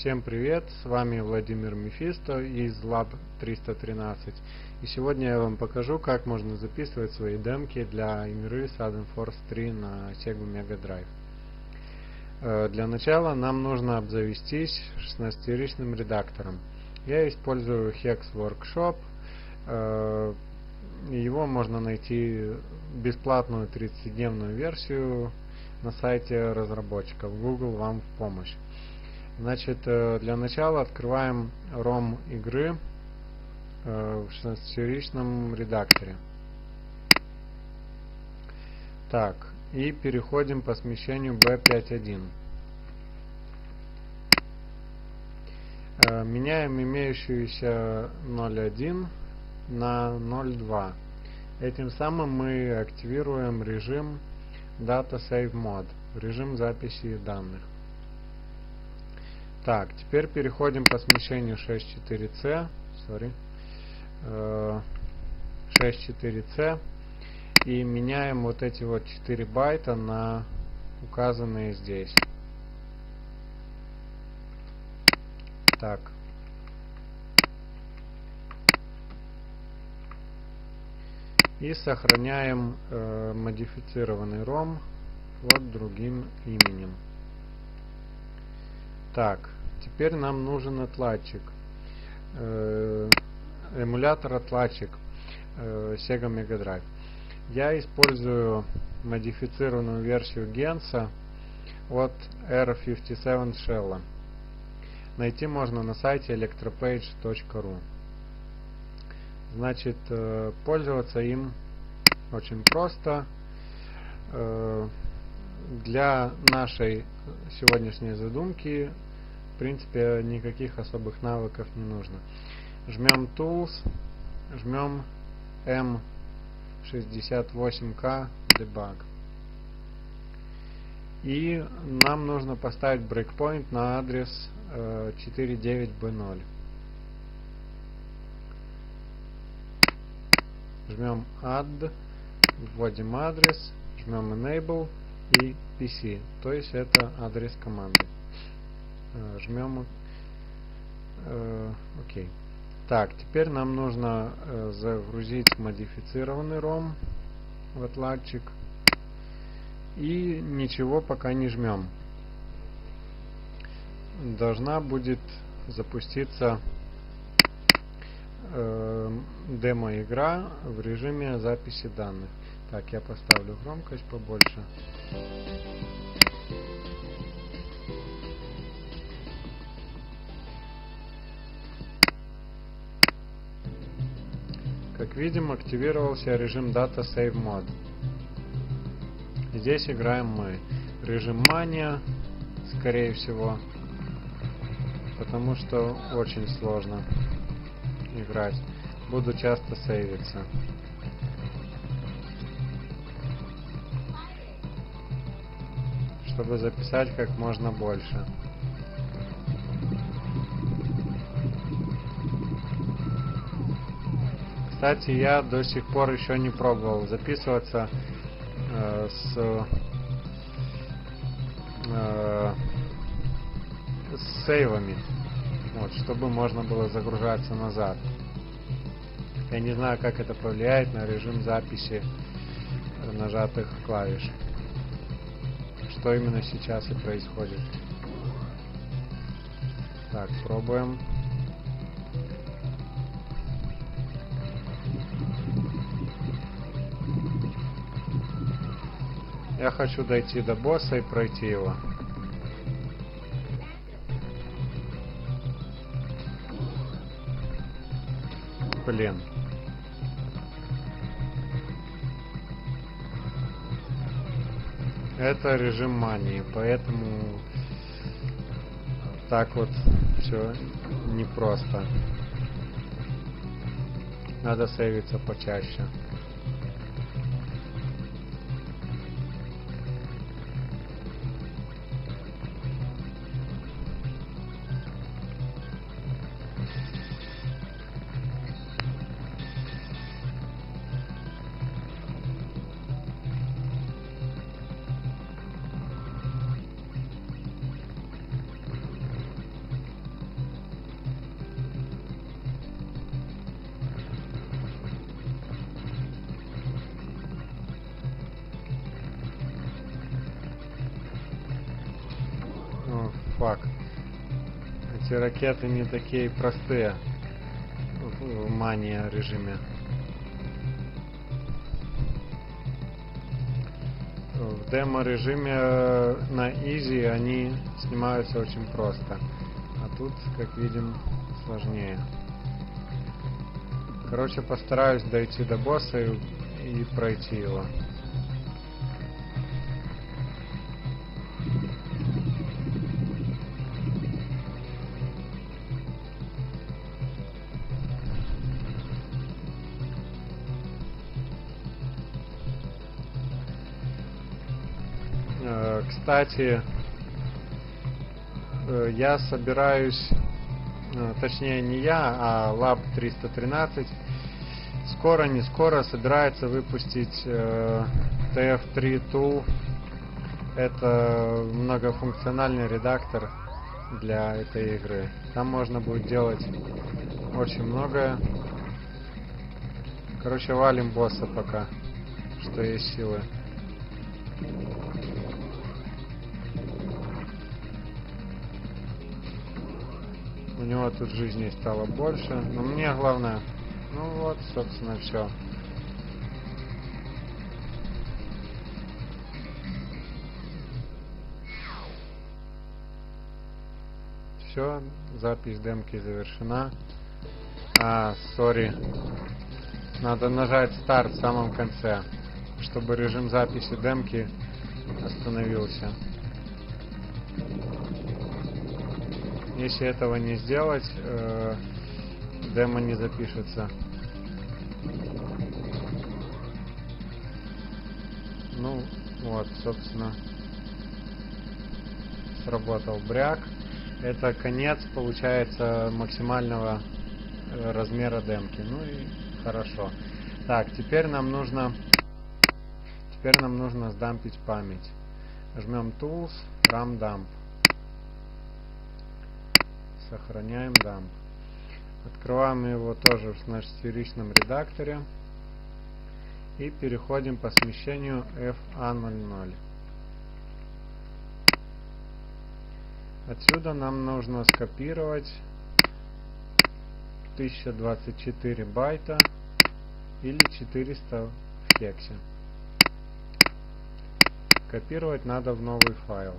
Всем привет, с вами Владимир Мефисто из Lab313, и сегодня я вам покажу, как можно записывать свои демки для игры Thunder Force 3 на Sega Mega Drive. Для начала нам нужно обзавестись 16-ричным редактором. Я использую Hex Workshop, его можно найти бесплатную 30-дневную версию на сайте разработчиков, Google вам в помощь. Значит, для начала открываем ROM игры в 16-ричном редакторе. Так, и переходим по смещению B51. Меняем имеющуюся 0.1 на 0.2. Этим самым мы активируем режим Data Save Mode, режим записи данных. Так, теперь переходим по смещению 64C и меняем вот эти вот 4 байта на указанные здесь. Так. И сохраняем модифицированный ROM под другим именем. Так, теперь нам нужен отладчик, эмулятор-отладчик Sega Mega Drive. Я использую модифицированную версию GENSA от R57 Shell. Найти можно на сайте electropage.ru. Значит, пользоваться им очень просто. Для нашей сегодняшней задумки в принципе никаких особых навыков не нужно. Жмем Tools, жмем M68K Debug. И нам нужно поставить брейкпоинт на адрес 49B0. Жмем Add, вводим адрес, жмем Enable и PC, то есть это адрес команды. Жмем ОК. Так, теперь нам нужно загрузить модифицированный ROM в отладчик. И ничего пока не жмем. Должна будет запуститься демо-игра в режиме записи данных. Так, я поставлю громкость побольше. Как видим, активировался режим Data Save Mode. Здесь играем мы. Режим Мания, скорее всего, потому что очень сложно играть. Буду часто сейвиться. Чтобы записать как можно больше. Кстати, я до сих пор еще не пробовал записываться с сейвами, вот, чтобы можно было загружаться назад. Я не знаю, как это повлияет на режим записи нажатых клавиш. Что именно сейчас и происходит. Так, пробуем. Я хочу дойти до босса и пройти его. Блин. Это режим мании, поэтому так вот все непросто. Надо сейвиться почаще. факт. Эти ракеты не такие простые в мания режиме. В демо режиме на изи они снимаются очень просто, а тут, как видим, сложнее. Короче, постараюсь дойти до босса и пройти его. Кстати, я собираюсь, точнее не я, а Lab313 скоро-не скоро собирается выпустить TF3 Tool. Это многофункциональный редактор для этой игры. Там можно будет делать очень многое. Короче, валим босса пока, что есть силы. У него тут жизни стало больше, но мне главное... Ну вот, собственно, все. Все, запись демки завершена. Сори. Надо нажать старт в самом конце, чтобы режим записи демки остановился. Если этого не сделать, демо не запишется. Ну вот, собственно, сработал бряк. Это конец, получается, максимального размера демки. Ну и хорошо. Так, теперь нам нужно сдампить память. Жмем Tools, RAM Dump. Сохраняем дамп. Открываем его тоже в нашем редакторе. И переходим по смещению FA00. Отсюда нам нужно скопировать 1024 байта или 400 в хексе. Копировать надо в новый файл.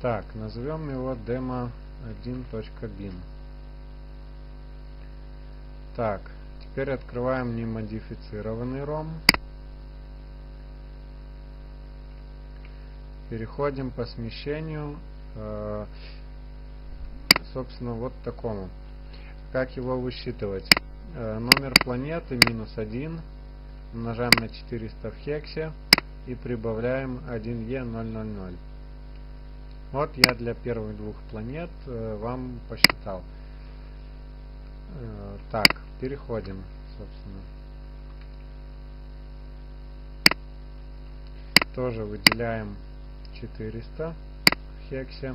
Так, назовем его demo1.bin. Так, теперь открываем немодифицированный ROM. Переходим по смещению, собственно, вот такому. Как его высчитывать? Номер планеты -1, умножаем на 400 в хексе и прибавляем 1E000. Вот я для первых двух планет вам посчитал. Так, переходим, собственно. Тоже выделяем 400 в хексе.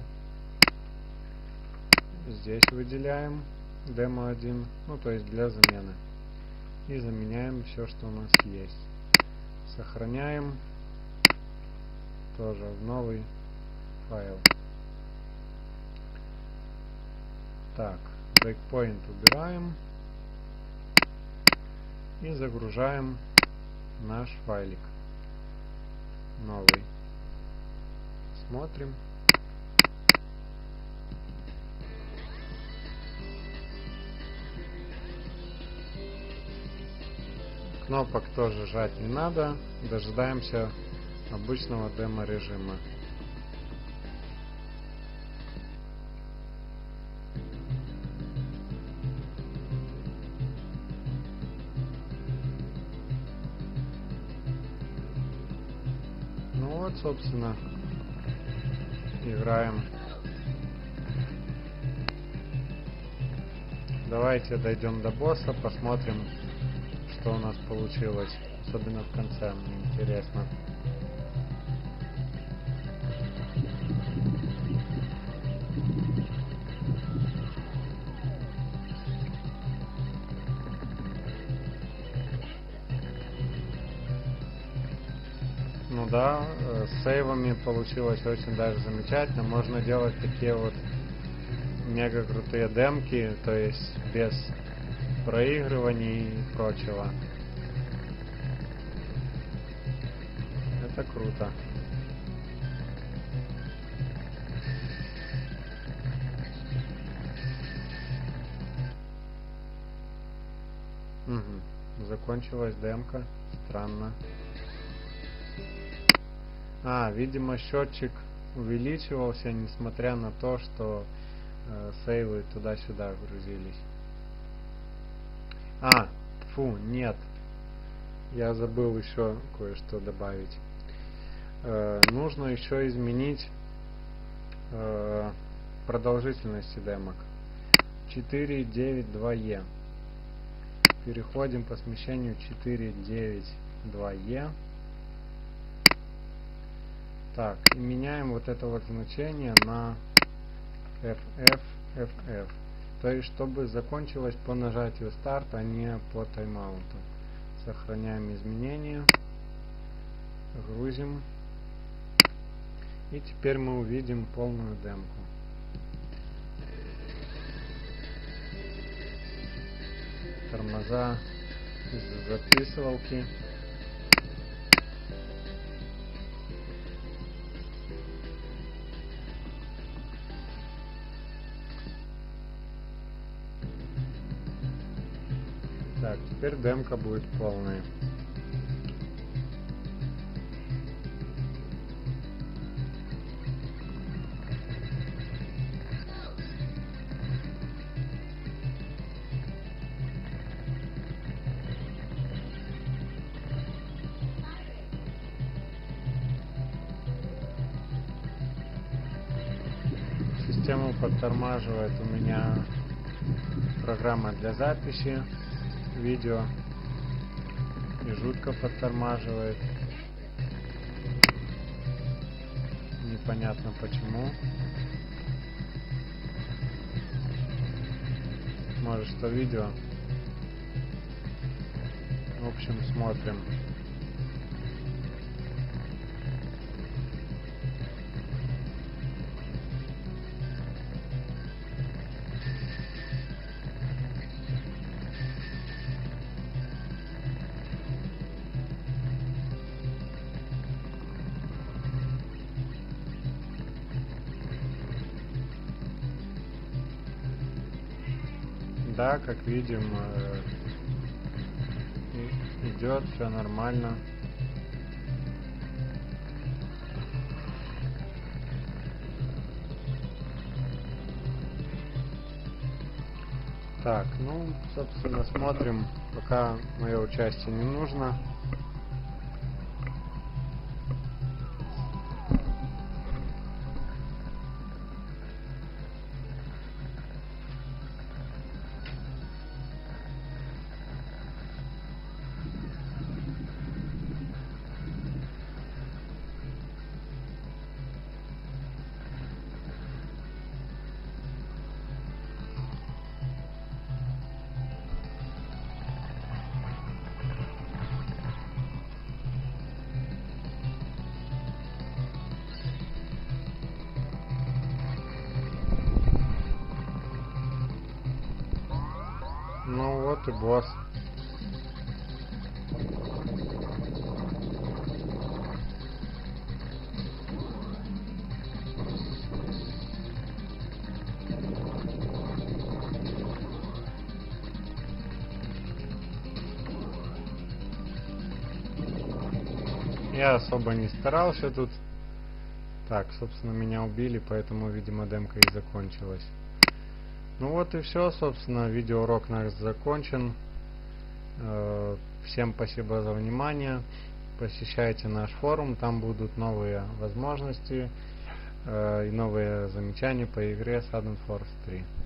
Здесь выделяем demo1, ну то есть для замены. И заменяем все, что у нас есть. Сохраняем тоже в новый файл. Так, breakpoint убираем и загружаем наш файлик новый. Смотрим. Кнопок тоже жать не надо. Дожидаемся обычного демо режима. Собственно, играем. Давайте дойдем до босса, посмотрим, что у нас получилось. Особенно в конце, мне интересно. да, с сейвами получилось очень даже замечательно. Можно делать такие вот мега крутые демки, то есть без проигрываний и прочего. Это круто. Угу. Закончилась демка. Странно. А, видимо, счетчик увеличивался, несмотря на то, что сейвы туда-сюда грузились. А, фу, нет. Я забыл еще кое-что добавить. Нужно еще изменить продолжительность демок. 492E. Переходим по смещению 492E. Так, и меняем вот это вот значение на FF. То есть, чтобы закончилось по нажатию старт, а не по таймауту. Сохраняем изменения. Грузим. И теперь мы увидим полную демку. Тормоза из записывалки. Так, теперь демка будет полная. Систему подтормаживает у меня программа для записи видео и жутко подтормаживает, непонятно почему. Может, что видео. В общем, смотрим. Да, как видим, идет все нормально. Так, ну, собственно, смотрим, пока мое участие не нужно. Ну вот и босс. Я особо не старался тут. Так, собственно, меня убили, поэтому, видимо, демка и закончилась. Ну вот и все, собственно, видеоурок наш закончен. Всем спасибо за внимание. Посещайте наш форум, там будут новые возможности и новые замечания по игре Thunder Force 3.